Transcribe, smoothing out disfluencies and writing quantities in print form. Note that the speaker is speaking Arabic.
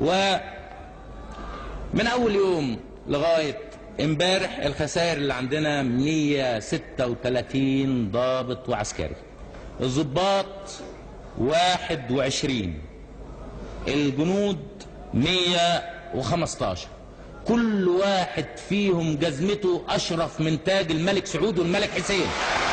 ومن أول يوم لغاية امبارح الخسائر اللي عندنا 136 ضابط وعسكري، الضباط 21، الجنود 115، كل واحد فيهم جزمته أشرف من تاج الملك سعود والملك حسين.